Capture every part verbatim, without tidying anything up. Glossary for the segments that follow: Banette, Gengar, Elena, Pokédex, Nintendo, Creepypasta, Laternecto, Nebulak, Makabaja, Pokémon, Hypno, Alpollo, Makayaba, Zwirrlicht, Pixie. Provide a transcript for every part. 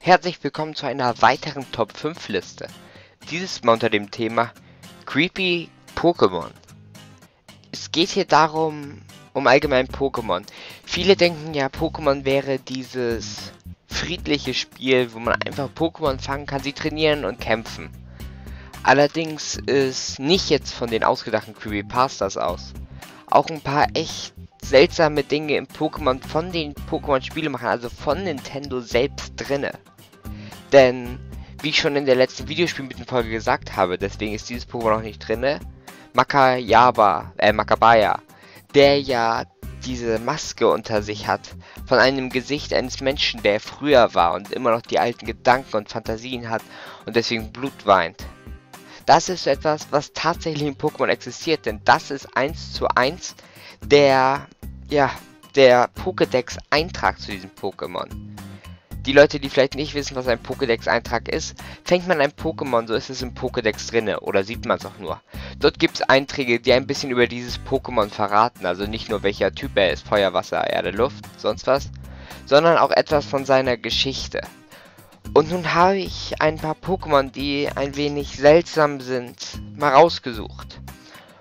Herzlich willkommen zu einer weiteren Top fünf Liste. Dieses Mal unter dem Thema Creepy Pokémon. Es geht hier darum, um allgemein Pokémon. Viele denken ja, Pokémon wäre dieses friedliche Spiel, wo man einfach Pokémon fangen kann, sie trainieren und kämpfen. Allerdings ist nicht jetzt von den ausgedachten Creepypastas aus. Auch ein paar echt seltsame Dinge im Pokémon von den Pokémon-Spielemachern, also von Nintendo selbst drinne. Denn, wie ich schon in der letzten Videospielmitten-Folge gesagt habe, deswegen ist dieses Pokémon auch nicht drinne, Makayaba, äh, Makabaja, der ja diese Maske unter sich hat, von einem Gesicht eines Menschen, der früher war und immer noch die alten Gedanken und Fantasien hat und deswegen Blut weint. Das ist etwas, was tatsächlich in Pokémon existiert, denn das ist eins zu eins der, ja, der Pokédex-Eintrag zu diesem Pokémon. Die Leute, die vielleicht nicht wissen, was ein Pokédex-Eintrag ist, fängt man ein Pokémon, so ist es im Pokédex drinne, oder sieht man es auch nur. Dort gibt es Einträge, die ein bisschen über dieses Pokémon verraten, also nicht nur welcher Typ er ist, Feuer, Wasser, Erde, Luft, sonst was, sondern auch etwas von seiner Geschichte. Und nun habe ich ein paar Pokémon, die ein wenig seltsam sind, mal rausgesucht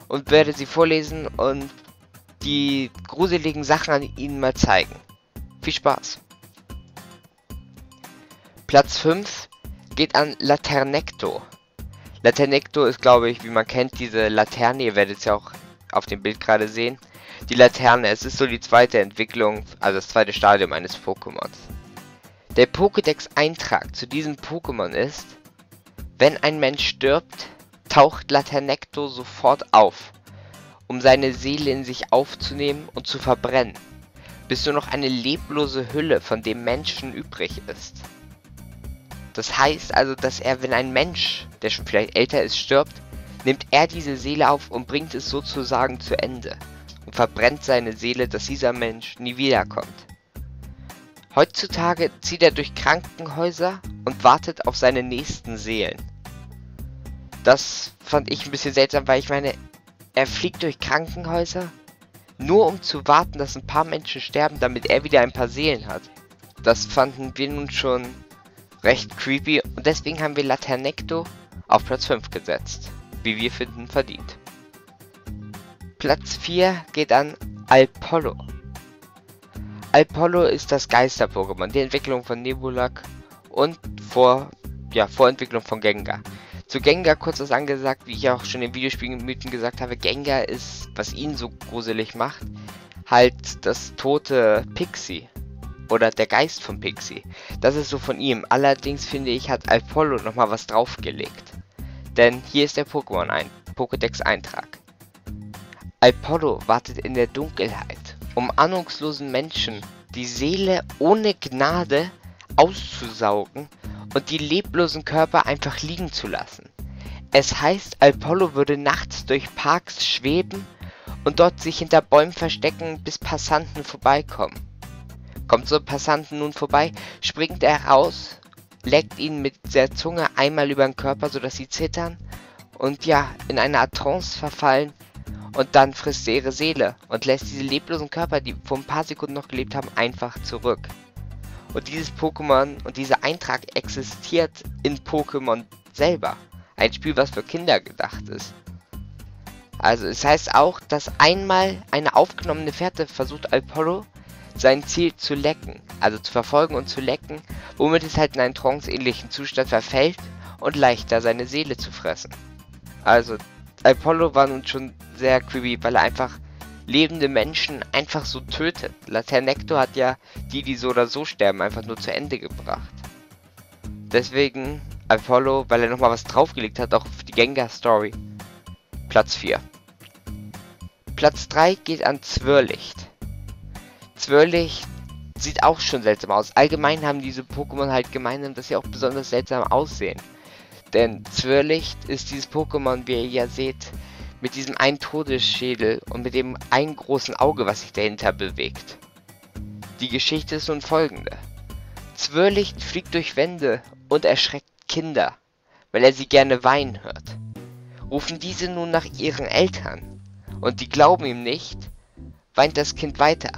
und werde sie vorlesen und die gruseligen Sachen an ihnen mal zeigen. Viel Spaß! Platz fünf geht an Laternecto. Laternecto ist, glaube ich, wie man kennt, diese Laterne, ihr werdet es ja auch auf dem Bild gerade sehen, die Laterne, es ist so die zweite Entwicklung, also das zweite Stadium eines Pokémons. Der Pokédex-Eintrag zu diesem Pokémon ist, wenn ein Mensch stirbt, taucht Laternecto sofort auf, um seine Seele in sich aufzunehmen und zu verbrennen, bis nur noch eine leblose Hülle von dem Menschen übrig ist. Das heißt also, dass er, wenn ein Mensch, der schon vielleicht älter ist, stirbt, nimmt er diese Seele auf und bringt es sozusagen zu Ende und verbrennt seine Seele, dass dieser Mensch nie wiederkommt. Heutzutage zieht er durch Krankenhäuser und wartet auf seine nächsten Seelen. Das fand ich ein bisschen seltsam, weil ich meine, er fliegt durch Krankenhäuser, nur um zu warten, dass ein paar Menschen sterben, damit er wieder ein paar Seelen hat. Das fanden wir nun schon recht creepy und deswegen haben wir Laternecto auf Platz fünf gesetzt, wie wir finden verdient. Platz vier geht an Alpollo. Alpollo ist das Geister-Pokémon, die Entwicklung von Nebulak und vor, ja, Vorentwicklung von Gengar. Zu Gengar kurz was angesagt, wie ich auch schon in Videospielmythen gesagt habe, Gengar ist, was ihn so gruselig macht, halt das tote Pixie oder der Geist von Pixie. Das ist so von ihm, allerdings finde ich, hat Alpollo nochmal was draufgelegt. Denn hier ist der Pokémon ein, Pokédex-Eintrag. Alpollo wartet in der Dunkelheit, um ahnungslosen Menschen die Seele ohne Gnade auszusaugen und die leblosen Körper einfach liegen zu lassen. Es heißt, Alpollo würde nachts durch Parks schweben und dort sich hinter Bäumen verstecken, bis Passanten vorbeikommen. Kommt so ein Passanten nun vorbei, springt er raus, leckt ihnen mit der Zunge einmal über den Körper, sodass sie zittern und ja, in eine Art Trance verfallen. Und dann frisst er ihre Seele und lässt diese leblosen Körper, die vor ein paar Sekunden noch gelebt haben, einfach zurück. Und dieses Pokémon und dieser Eintrag existiert in Pokémon selber. Ein Spiel, was für Kinder gedacht ist. Also es heißt auch, dass einmal eine aufgenommene Fährte versucht Alpollo, sein Ziel zu lecken. Also zu verfolgen und zu lecken, womit es halt in einen tranceähnlichen Zustand verfällt und leichter seine Seele zu fressen. Also Alpollo war nun schon sehr creepy, weil er einfach lebende Menschen einfach so tötet. Laternecto hat ja die, die so oder so sterben, einfach nur zu Ende gebracht. Deswegen Alpollo, weil er nochmal was draufgelegt hat, auch auf die Gengar-Story. Platz vier. Platz drei geht an Zwirrlicht. Zwirrlicht sieht auch schon seltsam aus. Allgemein haben diese Pokémon halt gemeinsam, dass sie auch besonders seltsam aussehen. Denn Zwirrlicht ist dieses Pokémon, wie ihr ja seht, mit diesem einen Todesschädel und mit dem einen großen Auge, was sich dahinter bewegt. Die Geschichte ist nun folgende. Zwirrlicht fliegt durch Wände und erschreckt Kinder, weil er sie gerne weinen hört. Rufen diese nun nach ihren Eltern und die glauben ihm nicht, weint das Kind weiter.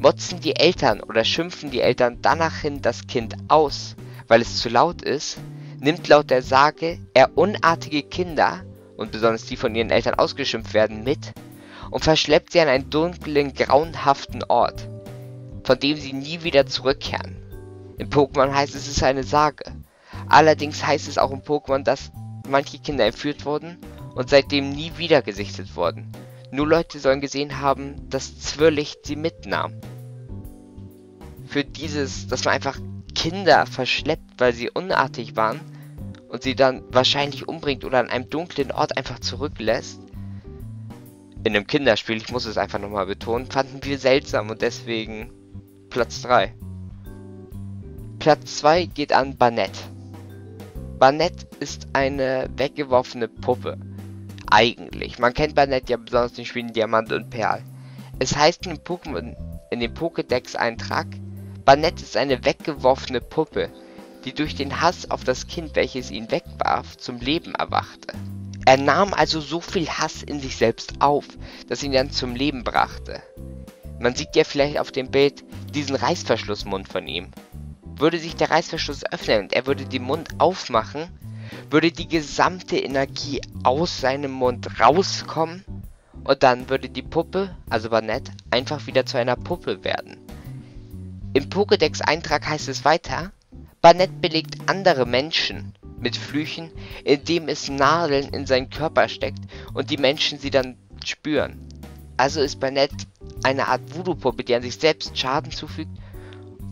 Motzen die Eltern oder schimpfen die Eltern danach hin das Kind aus, weil es zu laut ist, nimmt laut der Sage er unartige Kinder, und besonders die von ihren Eltern ausgeschimpft werden, mit und verschleppt sie an einen dunklen, grauenhaften Ort, von dem sie nie wieder zurückkehren. In Pokémon heißt es, es ist eine Sage. Allerdings heißt es auch in Pokémon, dass manche Kinder entführt wurden und seitdem nie wieder gesichtet wurden. Nur Leute sollen gesehen haben, dass Zwirrlicht sie mitnahm. Für dieses, dass man einfach Kinder verschleppt, weil sie unartig waren und sie dann wahrscheinlich umbringt oder an einem dunklen Ort einfach zurücklässt. In einem Kinderspiel, ich muss es einfach nochmal betonen, fanden wir seltsam und deswegen Platz drei. Platz zwei geht an Banette. Banette ist eine weggeworfene Puppe. Eigentlich. Man kennt Banette ja besonders in den Spielen Diamant und Perl. Es heißt in, Pokémon, in dem Pokédex-Eintrag, Banette ist eine weggeworfene Puppe, die durch den Hass auf das Kind, welches ihn wegwarf, zum Leben erwachte. Er nahm also so viel Hass in sich selbst auf, dass ihn dann zum Leben brachte. Man sieht ja vielleicht auf dem Bild diesen Reißverschlussmund von ihm. Würde sich der Reißverschluss öffnen und er würde den Mund aufmachen, würde die gesamte Energie aus seinem Mund rauskommen und dann würde die Puppe, also Banette, einfach wieder zu einer Puppe werden. Im Pokédex-Eintrag heißt es weiter, Banette belegt andere Menschen mit Flüchen, indem es Nadeln in seinen Körper steckt und die Menschen sie dann spüren. Also ist Banette eine Art Voodoo-Puppe, die an sich selbst Schaden zufügt,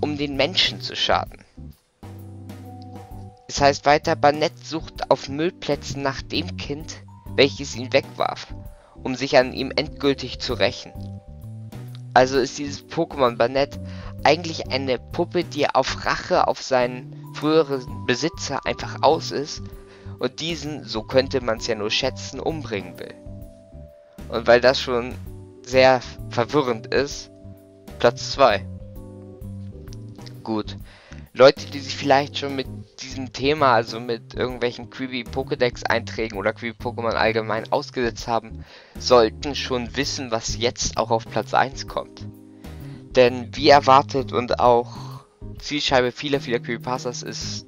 um den Menschen zu schaden. Es heißt weiter, Banette sucht auf Müllplätzen nach dem Kind, welches ihn wegwarf, um sich an ihm endgültig zu rächen. Also ist dieses Pokémon Banette eigentlich eine Puppe, die auf Rache auf seinen früheren Besitzer einfach aus ist und diesen, so könnte man es ja nur schätzen, umbringen will. Und weil das schon sehr verwirrend ist, Platz zwei. Gut. Leute, die sich vielleicht schon mit diesem Thema, also mit irgendwelchen Creepy-Pokédex-Einträgen oder Creepy-Pokémon allgemein ausgesetzt haben, sollten schon wissen, was jetzt auch auf Platz eins kommt. Denn wie erwartet und auch Zielscheibe vieler, vieler Creepypastas ist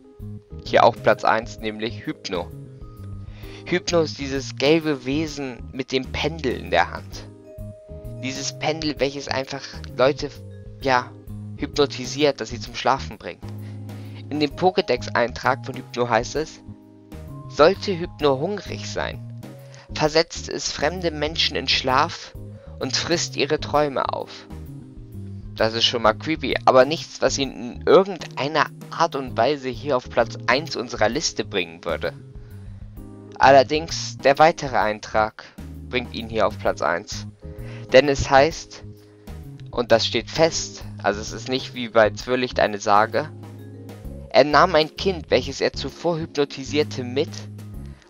hier auch Platz eins, nämlich Hypno. Hypno ist dieses gelbe Wesen mit dem Pendel in der Hand. Dieses Pendel, welches einfach Leute, ja, hypnotisiert, dass sie zum Schlafen bringt. In dem Pokédex-Eintrag von Hypno heißt es, sollte Hypno hungrig sein, versetzt es fremde Menschen in Schlaf und frisst ihre Träume auf. Das ist schon mal creepy, aber nichts, was ihn in irgendeiner Art und Weise hier auf Platz eins unserer Liste bringen würde. Allerdings, der weitere Eintrag bringt ihn hier auf Platz eins. Denn es heißt, und das steht fest, also es ist nicht wie bei Zwirrlicht eine Sage. Er nahm ein Kind, welches er zuvor hypnotisierte, mit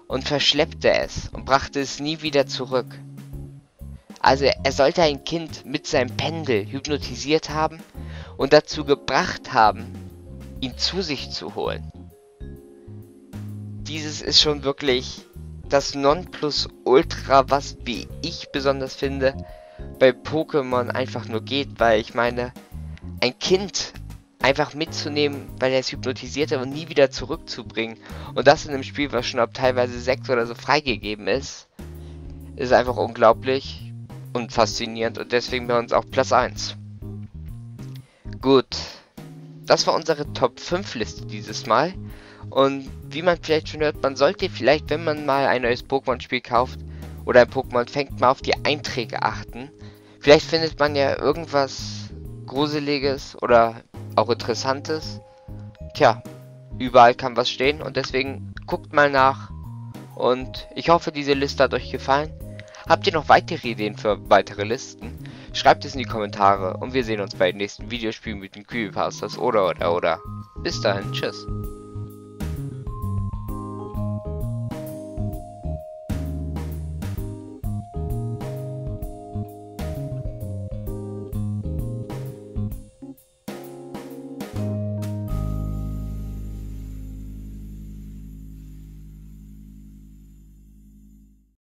und verschleppte es und brachte es nie wieder zurück. Also er sollte ein Kind mit seinem Pendel hypnotisiert haben und dazu gebracht haben, ihn zu sich zu holen. Dieses ist schon wirklich das Nonplusultra, was, wie ich besonders finde, bei Pokémon einfach nur geht, weil ich meine, ein Kind einfach mitzunehmen, weil er es hypnotisiert hat und nie wieder zurückzubringen und das in einem Spiel, was schon ab teilweise sechs oder so freigegeben ist, ist einfach unglaublich und faszinierend und deswegen bei uns auch Platz eins. Gut, das war unsere Top fünf Liste dieses Mal und wie man vielleicht schon hört, man sollte vielleicht, wenn man mal ein neues Pokémon-Spiel kauft oder ein Pokémon fängt, mal auf die Einträge achten. Vielleicht findet man ja irgendwas Gruseliges oder auch Interessantes. Tja, überall kann was stehen und deswegen guckt mal nach. Und ich hoffe, diese Liste hat euch gefallen. Habt ihr noch weitere Ideen für weitere Listen? Schreibt es in die Kommentare und wir sehen uns bei den nächsten Videospielen mit den Creepypastas oder oder oder. Bis dahin, tschüss.